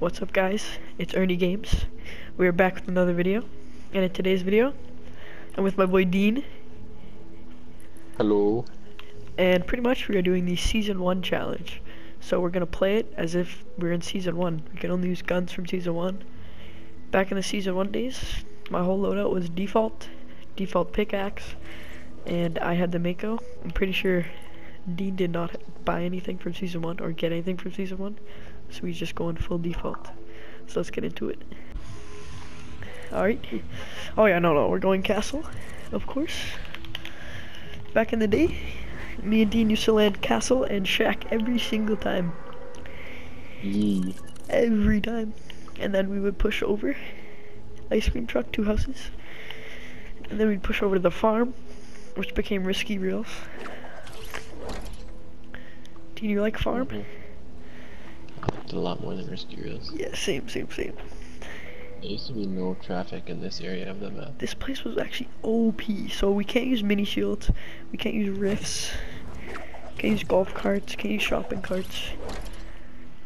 What's up, guys? It's ErnieGames. We're back with another video, and in today's video, I'm with my boy Dean. Hello. And pretty much we are doing the Season 1 challenge. So we're gonna play it as if we're in Season 1. We can only use guns from Season 1. Back in the Season 1 days, my whole loadout was default pickaxe, and I had the Mako. I'm pretty sure Dean did not buy anything from Season 1 or get anything from Season 1. So we just go in full default. So let's get into it. Alright. Oh yeah, no, we're going castle, of course. Back in the day, me and Dean used to land castle and shack every single time. Yee. Every time. And then we would push over. Ice cream truck, 2 houses. And then we'd push over to the farm, which became Risky Reels. Dean, you like farm? Mm-hmm. A lot more than Risky Reels. Yeah, same. There used to be no traffic in this area of the map. This place was actually OP, so we can't use mini shields, we can't use rifts, can't use golf carts, can't use shopping carts.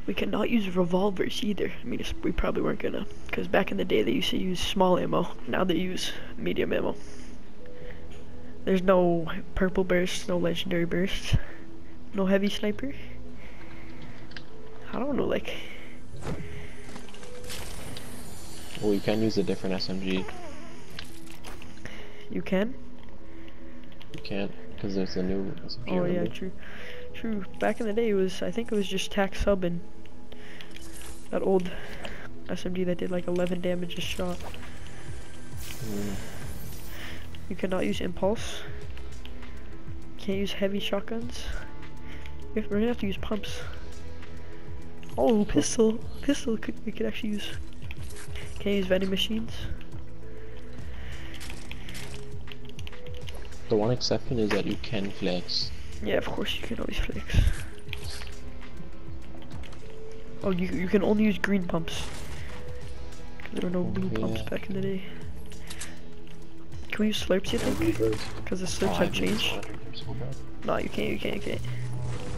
We cannot use revolvers either. I mean, we probably weren't gonna, because back in the day they used to use small ammo, now they use medium ammo. There's no purple bursts, no legendary bursts, no heavy sniper. I don't know, like... Well, you can use a different SMG. You can? You can't, because there's a new SMG. Oh yeah, true. Back in the day, it was, I think it was just tac sub and that old SMG that did like 11 damage a shot. Mm. You cannot use impulse. Can't use heavy shotguns. We're gonna have to use pumps. Oh, pistol, we could actually use. Can't use vending machines. The one exception is that you can flex. Yeah, of course you can always flex. Oh, you can only use green pumps. There were no blue pumps back in the day. Can we use slurps, you think? Because the slurps have changed. No, you can't.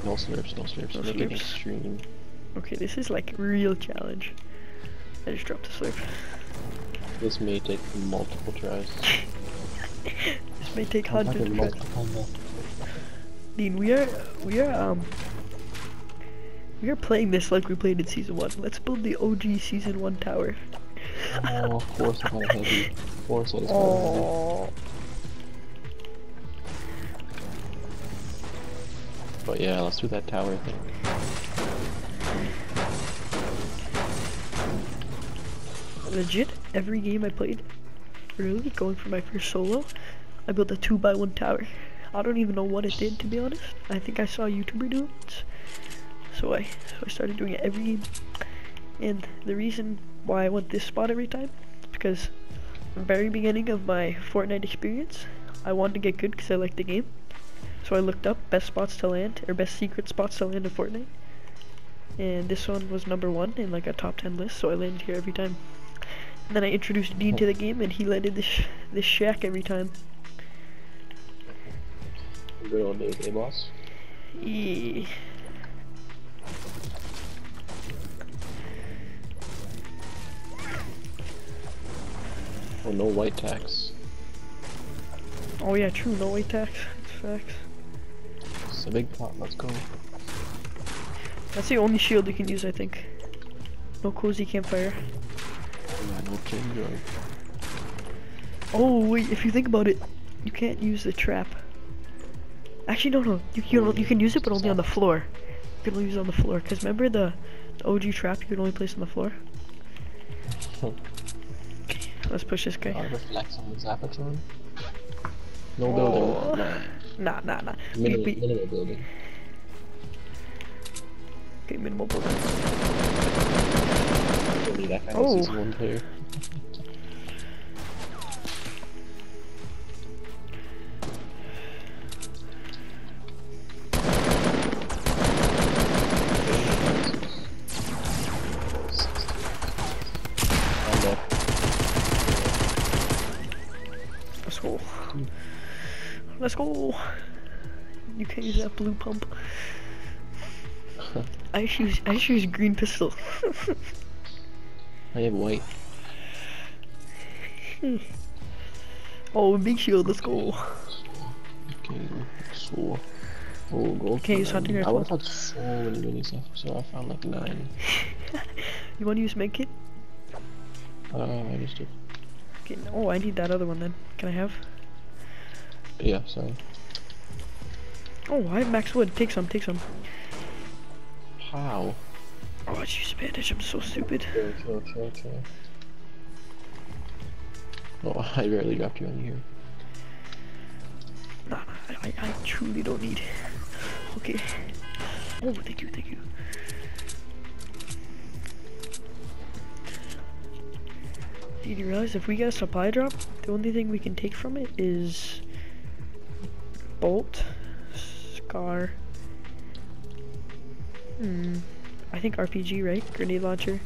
No slurps. Make it extreme. Okay, this is like real challenge. I just dropped the slurp. This may take multiple tries. This may take hundreds of tries. Dean, we are playing this like we played in Season 1. Let's build the OG Season 1 tower. Oh, of course it's not heavy. Of course it's not heavy. But yeah, let's do that tower thing. Legit, every game I played, really, going for my first solo, I built a 2x1 tower. I don't even know what it did, to be honest. I think I saw a YouTuber do it, so I started doing it every game. And the reason why I went this spot every time is because the very beginning of my Fortnite experience, I wanted to get good because I liked the game. So I looked up best spots to land, or best secret spots to land in Fortnite. And this one was #1 in like a top 10 list, so I landed here every time. And then I introduced Dean to the game, and he landed this shack every time. Good old days, eh, boss? Yeah. Oh, no white tax. Oh yeah, true, no white tax. That's facts. It's a big pot. Let's go. That's the only shield you can use, I think. No cozy campfire. Oh wait, if you think about it, you can't use the trap. Actually, no. You can use it, but only on the floor. You can only use it on the floor. Cause remember the OG trap you could only place on the floor. Okay, let's push this guy. Reflex on this Zapatron. No building. Nah. Minimal building. Okay, minimal building. That kind of Season 1 player. Let's go. You can't use that blue pump. I just use green pistol. I have white. Oh, big shield, let's go. Okay, so. Oh, go. Okay, so I think I would have had 4 when doing this, so I found like 9. You want to use medkit? I just did. Okay, oh, I need that other one then. Can I have? Yeah, sorry. Oh, I have max wood. Take some, take some. How? Oh, I use bandage. I'm so stupid. Chill. Oh, I barely dropped you on here. Nah, I truly don't need it. Okay. Oh, thank you, thank you. Did you realize if we get a supply drop, the only thing we can take from it is bolt, scar, I think RPG, right? Grenade launcher.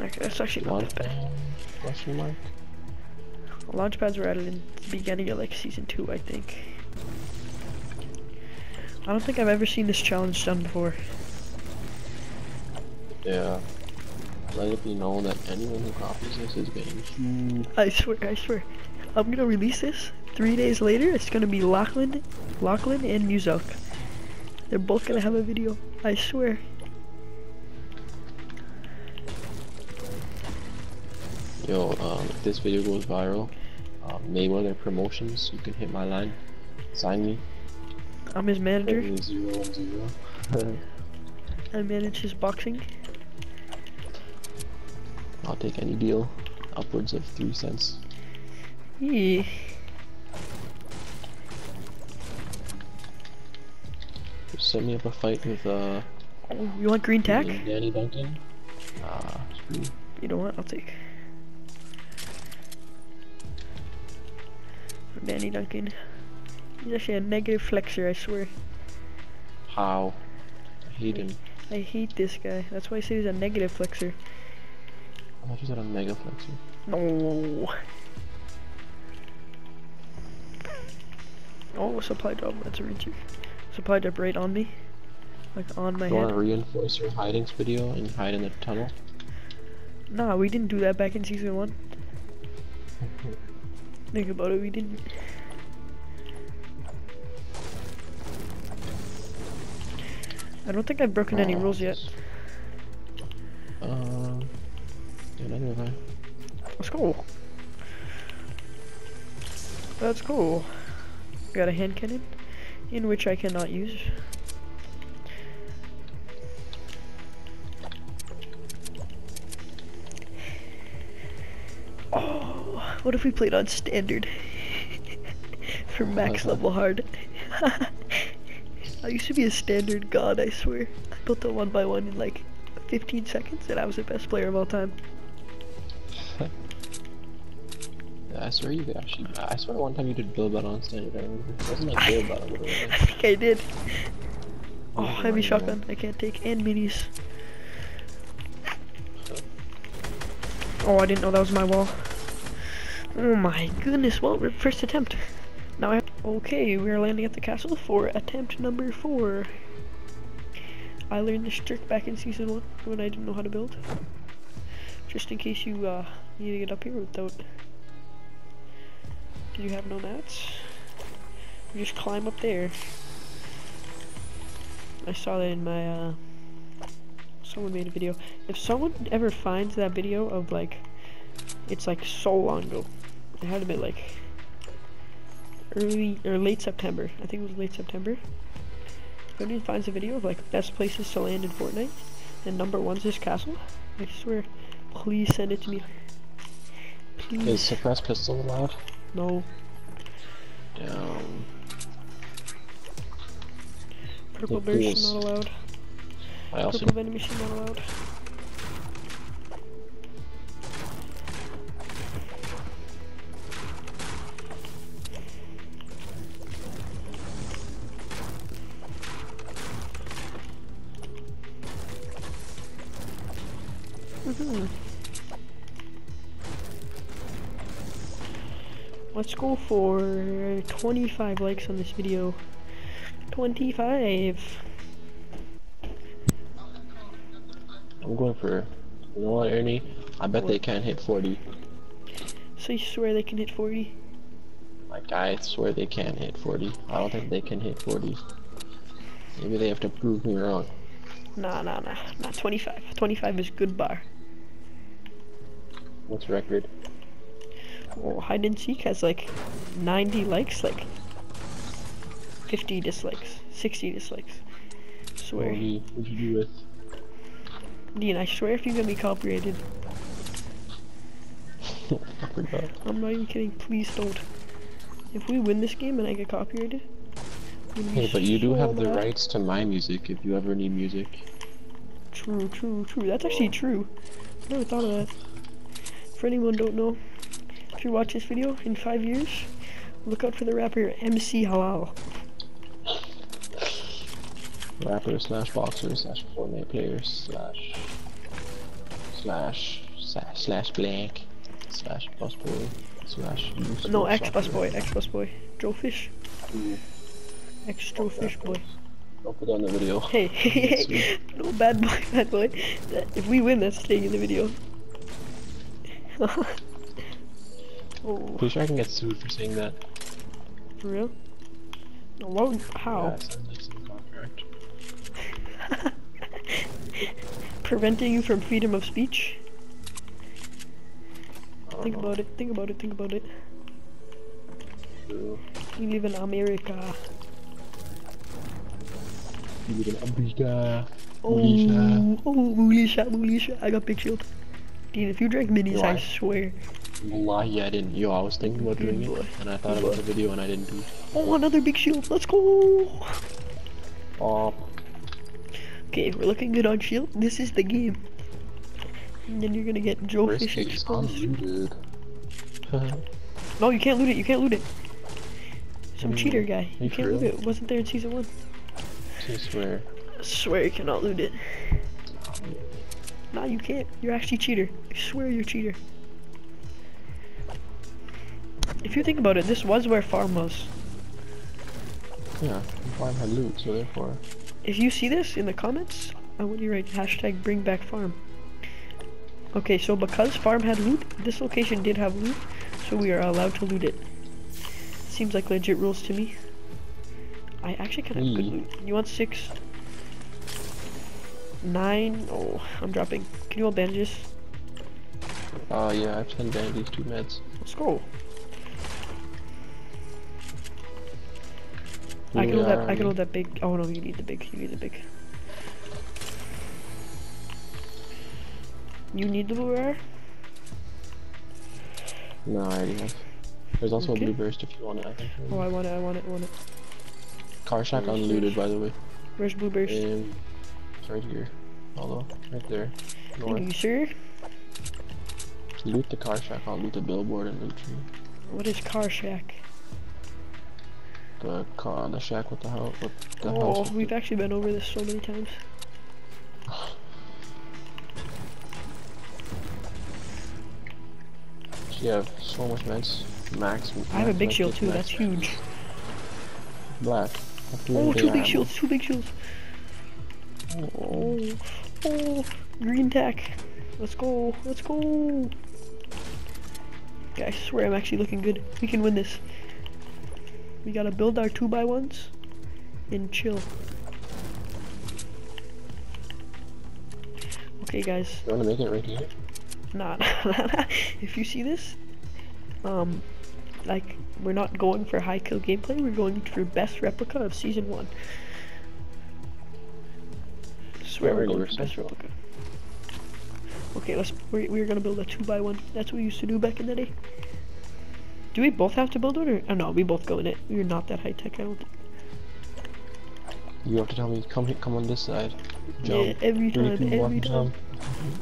Okay, that's actually not that bad. Question mark? Launch pads were added in the beginning of like season 2, I think. I don't think I've ever seen this challenge done before. Yeah. Let it be known that anyone who copies this is banned. I swear. I'm gonna release this. 3 days later, it's gonna be Lachlan and Muzok. They're both gonna have a video. I swear. Yo, if this video goes viral, Mayweather Promotions, you can hit my line. Sign me. I'm his manager. 010. I manage his boxing. I'll take any deal, upwards of 3 cents. Yeah. Just set me up a fight with oh, you want green tack? Danny Duncan. You know what? I'll take Danny Duncan. He's actually a negative flexor, I swear. How? Hate him. I hate this guy. That's why I say he's a negative flexor. I thought you said a mega flexor. No. Oh, supply drop. That's a reach. Supply drop right on me, like on my head. You want to reinforce your hiding video and hide in the tunnel? Nah, we didn't do that back in season 1. Think about it, we didn't. I don't think I've broken any rules yet. Yeah, neither have I. Let's go. That's cool. Got a hand cannon, in which I cannot use. Oh, what if we played on standard? For max level hard. I used to be a standard god, I swear. I built the 1x1 in like 15 seconds and I was the best player of all time. I swear you could actually, I swear one time you did build battle on standard, I remember. It wasn't like build battle, really. I think I did. Oh, heavy shotgun, I can't take, and minis. Oh, I didn't know that was my wall. Oh my goodness, well, first attempt. Now I have. Okay, we're landing at the castle for attempt number 4. I learned this trick back in season 1 when I didn't know how to build. Just in case you need to get up here without. You have no mats. You just climb up there. I saw that in my. Someone made a video. If someone ever finds that video of like, it's like so long ago. It had to be like. Early or late September. I think it was late September. Everyone finds a video of like best places to land in Fortnite, and number 1's this castle. I swear, please send it to me. Please. Is suppress pistol allowed? No. Down. Purple burst not allowed. Purple venom machine not allowed. Let's go for 25 likes on this video. 25. I'm going for, you know what, Ernie? I bet they can't hit 40. So you swear they can hit 40? Like, I swear they can't hit 40. I don't think they can hit 40. Maybe they have to prove me wrong. Nah, nah, nah. Not 25. 25 is good bar. What's record? Well, Hide and Seek has like 90 likes, like 50 dislikes, 60 dislikes. I swear. What'd you do with? Dean, I swear if you're gonna be copyrighted. I forgot. I'm not even kidding. Please don't. If we win this game and I get copyrighted. Hey, but you do have the rights to my music if you ever need music. True, true, true. That's actually true. I never thought of that. For anyone who don't know, if you watch this video in 5 years, look out for the rapper MC Halal. Rapper slash boxer slash Fortnite player slash blank slash busboy slash no ex busboy Joe Fish. Extra fish boy. Don't put on the video. Hey, hey, no bad boy, bad boy. If we win, that's staying in the video. Oh. Pretty sure I can get sued for saying that. For real? No, why? How? Yeah, sounds like some contract. Preventing you from freedom of speech. Think about it. Think about it. Think about it. True. You live in America. Mulisha. I got big shield. Dude, if you drank minis, I swear. Wallahi, I didn't. Yo, I was thinking about doing it, and I thought about the video, and I didn't do it. Oh, another big shield. Let's go. Okay, we're looking good on shield. This is the game. And then you're gonna get Joe Fish exposed. No, you can't loot it. You can't loot it. Some cheater guy. You can't loot it. It wasn't there in season 1. I swear. I swear you cannot loot it. Nah, you can't. You're actually a cheater. I swear you're a cheater. If you think about it, this was where farm was. Yeah, farm had loot, so therefore. If you see this in the comments, I want you to write hashtag bring back farm. Okay, so because farm had loot, this location did have loot, so we are allowed to loot it. Seems like legit rules to me. I actually kind of have good loot. You want 6, 9? Oh, I'm dropping. Can you hold bandages? Yeah, I have 10 bandages, 2 meds. Let's go. I can hold that big. Oh no, you need the big. You need the big. You need the blue bear? No, I already have. There's also a blue burst if you want it. I think. Oh, I want it. Car shack unlooted, by the way. Where's blue burst? It's right here. Although, right there. North. Are you sure? Loot the car shack. I'll loot the billboard and loot tree. What is car shack? The car, the shack with the house. With the house we've actually been over this so many times. You have so much meds. Max. I have a big shield too. That's huge. Black. Oh, 2 big shields. Oh, green tack. Let's go. Okay, I swear I'm actually looking good. We can win this. We gotta build our 2x1s and chill. Okay, guys. You wanna make it right here? Nah. If you see this, like, we're not going for high kill gameplay. We're going for best replica of season 1. Swear we're going for best replica. Okay, we're gonna build a 2x1. That's what we used to do back in the day. Do we both have to build one, or no? We both go in it. We're not that high tech. I don't think. You have to tell me. Come on this side. Jump. Yeah, every time.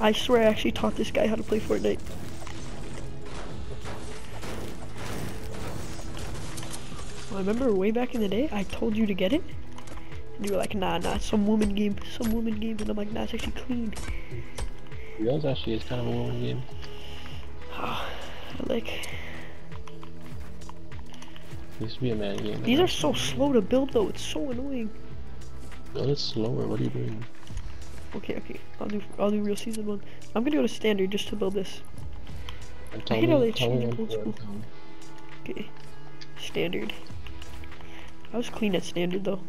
I swear I actually taught this guy how to play Fortnite. I remember way back in the day, I told you to get it, and you were like, nah, some woman game, and I'm like, nah, it's actually clean. Yours actually is kind of a woman game. Oh, it used to be a man game. These are so slow to build though, it's so annoying. No, it's slower, what are you doing? Okay. I'll do real season 1. I'm gonna go to standard just to build this. I hate how they changed old school. Okay. Standard. I was clean at standard though.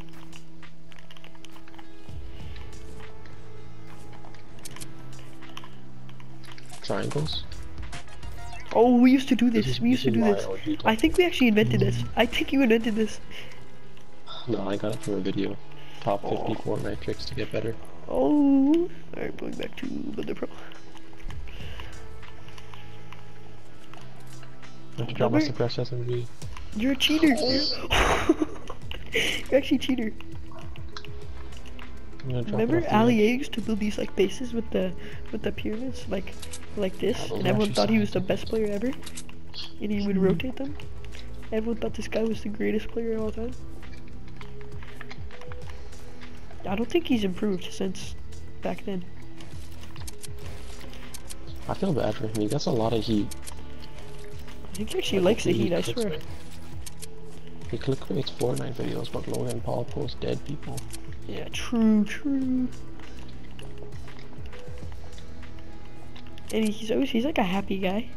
Triangles? Oh, we used to do this. We used to do this. I think we actually invented this. I think you invented this. No, I got it from a video. Top 50 Fortnite tricks to get better. Oh, alright, going back to Builder Pro. I can drop my suppressed SMG. You're a cheater. You're actually a cheater. Remember Ali A used to build these like bases with the pyramids like this, and everyone thought he was the best player ever, and he would rotate them. Everyone thought this guy was the greatest player of all time. I don't think he's improved since back then. I feel bad for him. He gets a lot of heat. I think he actually likes the heat, I swear. He click creates Fortnite videos, but Logan Paul posts dead people. Yeah, true. And he's like a happy guy.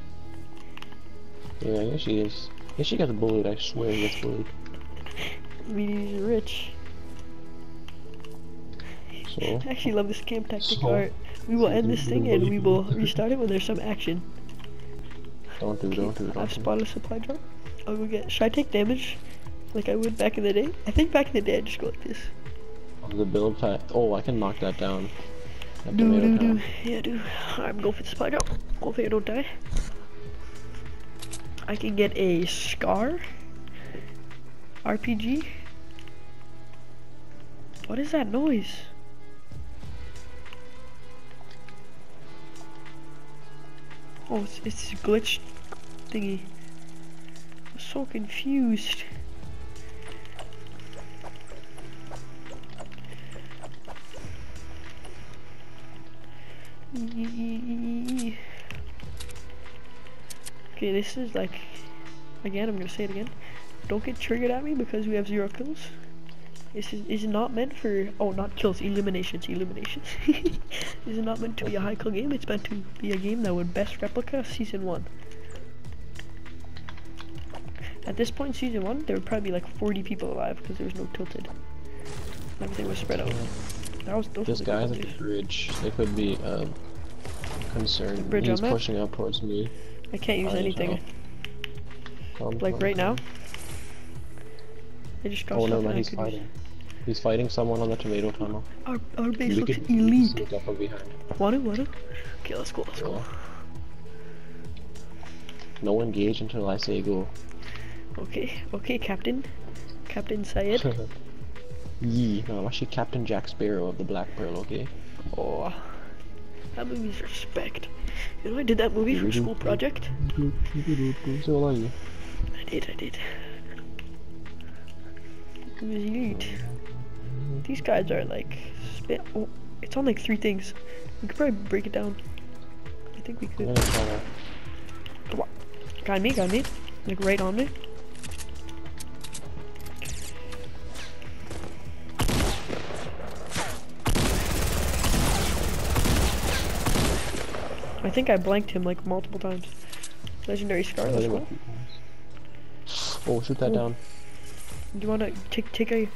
Yeah, I guess he is. I guess he got bullied, I swear he gets bullied. I mean, he's rich. So, I actually love this camp tactic. Alright, we will end this thing and we will restart it when there's some action. Don't do it. I've spotted a supply drop. I'll go get. Should I take damage like I would back in the day? I think back in the day I just go like this. The build pack. Oh, I can knock that down. Yeah, do. Alright, I'm going for the supply drop. Hopefully I don't die. I can get a scar. RPG. What is that noise? Oh, it's a glitched thingy. I'm so confused. Okay, this is like, again, I'm gonna say it again. Don't get triggered at me because we have 0 kills. This is not meant for, oh, not kills, eliminations. This is not meant to be a high kill game. It's meant to be a game that would best replica Season 1. At this point in Season 1, there would probably be like 40 people alive because there was no tilted. Everything was spread out. This guy's at the bridge. They could be concerned. He's pushing up towards me. I can't use anything. Like right now. I just got something. Oh no, he's fighting. He's fighting someone on the tomato tunnel. Our base looks elite. Wanna? Okay, let's go. No engage until I say go. Okay, Captain. Captain Sayed. No, I'm actually Captain Jack Sparrow of the Black Pearl, okay? Oh, that movie's respect. You know, I did that movie for a school project. So are you? I did. It was neat. These guys are like spit. Oh, it's on like 3 things. We could probably break it down. I think we could. Come on. Got me. Like right on me. I think I blanked him like multiple times. Legendary Scar, let's go. Oh, shoot that down. Do you wanna take a...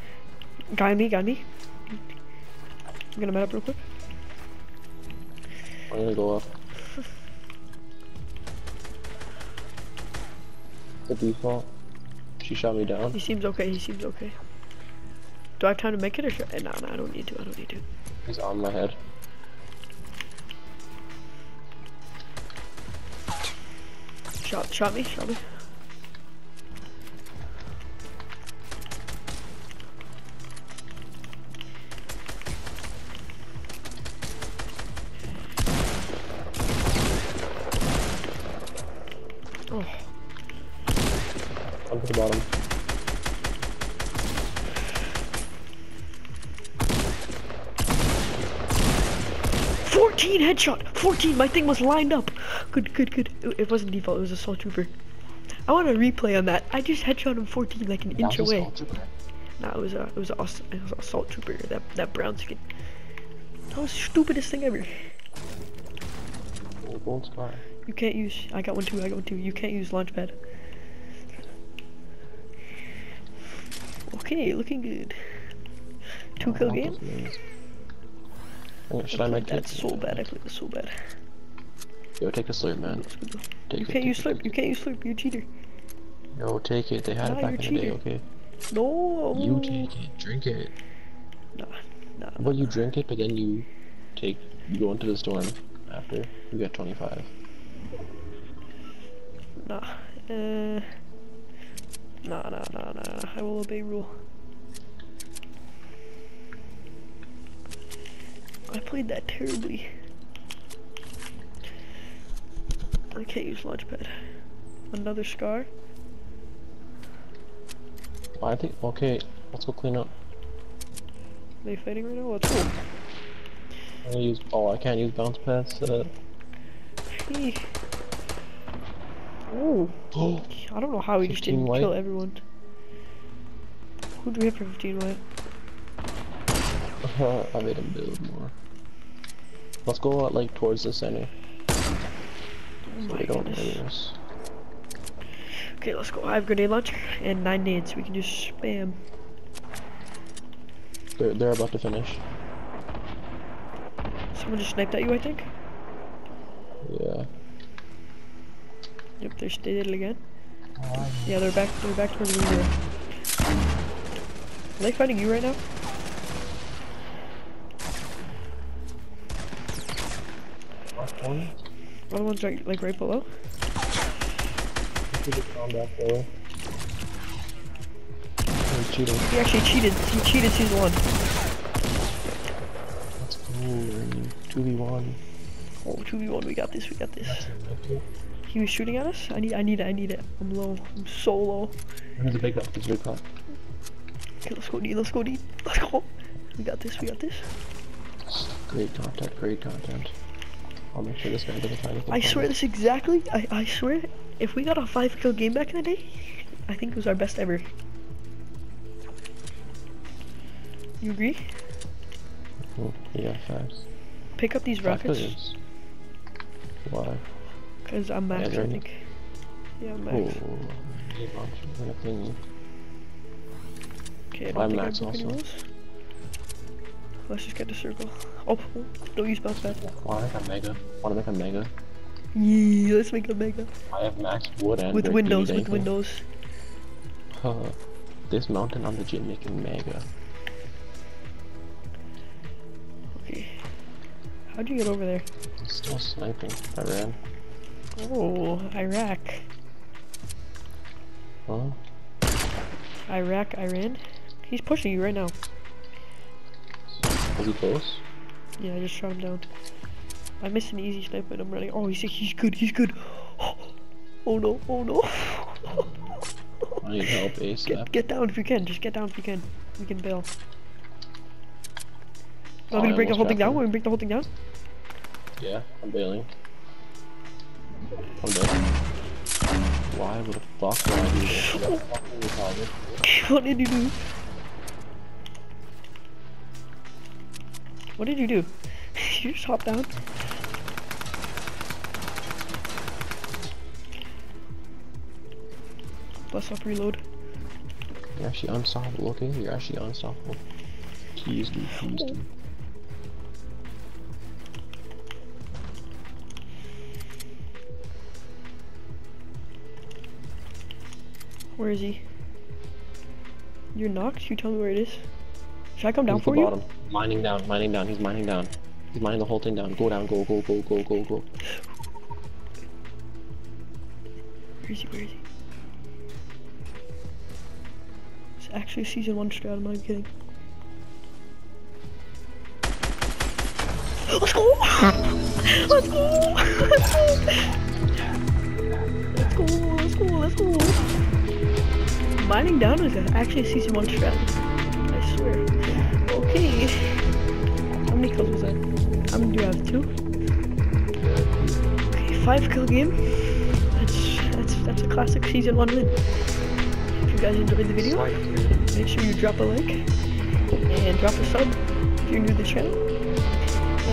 Got me. I'm gonna map up real quick. I'm gonna go up. The default. She shot me down. He seems okay. Do I have time to make it or should I? No, I don't need to. He's on my head. Shot me. Oh. I'm to the bottom. Fourteen headshot. My thing was lined up. Good. It wasn't default, it was assault trooper. I want a replay on that. I just headshot him 14 like an inch away. No, it was an assault trooper, that brown skin. That was the stupidest thing ever. Gold star. You can't use. I got one too. I got one too. You can't use launch pad. Okay, looking good. 2-kill game. Wait, should I make that? So bad. I played this so bad. Yo, take a slurp, man. Take you can't use slurp. You can't use slurp. You're a cheater. Yo, take it. They had it back in the day. Okay. No. You take it. Drink it. Nah. Nah. Well, you drink it, but then you take. You go into the storm. After you got 25. Nah. I will obey rule. I played that terribly. I can't use launchpad. Another scar. I think okay. Let's go clean up. Are they fighting right now? Let's go. I'm gonna use. Oh, I can't use bounce pass. Oh. I don't know how he just didn't kill everyone. Who do we have for 15 white? I made him build more. Let's go out like towards the center. So we don't lose. Okay, let's go. I have grenade launcher and 9 nades. We can just spam. They're about to finish. Someone just sniped at you, I think? Yeah. Yep, they did it again. Yeah, they're back towards the window. Are they fighting you right now? Other one's like right below. He actually cheated. He cheated season 1. 2v1. Oh, 2v1, we got this, we got this. He was shooting at us? I need it. I'm low. I'm so low. There's a big up, there's a big up. Okay, let's go, Dean, let's go, Dean. Let's go. We got this. Great content. I'll make sure this guy doesn't find it. I swear this exactly, I swear, if we got a 5-kill game back in the day, I think it was our best ever. You agree? Yeah, facts. Pick up these rockets. Why? Because I'm max, I think. Yeah, I'm max. Okay, I'm max also. Let's just get the circle. Oh, don't use bounce pad. Wanna make a mega? Yeah, let's make a mega. I have max wood and with windows. Huh. This mountain, I'm legit making mega. How'd you get over there? I'm still sniping. I ran. Oh, Iraq. Huh? Iraq, Iran? He's pushing you right now. Is he close? Yeah, I just shot him down. I missed an easy snipe and I'm running. Oh, he's good. Oh no. I need help ASAP. Get down if you can. Just get down if you can. We can bail. Want me to break the whole thing down? Yeah, I'm bailing. I'm dead. Why would the fuck would I do this? What did you do? You just hop down? Bless up, reload. You're actually unstoppable, okay? Please do. Where is he? You're knocked? You tell me where it is. Should I come down for you? He's at the bottom. Mining down. He's mining down. He's mining the whole thing down. Go down, go. Where is he? It's actually season 1 strat, I'm not kidding. Let's go! Mining down is actually a season 1 strat. I swear. Okay. How many kills was that? How many do I have? 2? Okay, 5-kill game. That's a classic season 1 win. If you guys enjoyed the video, make sure you drop a like and drop a sub if you're new to the channel.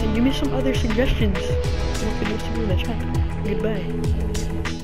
and give me some other suggestions. And if you don't see me in the chat, goodbye.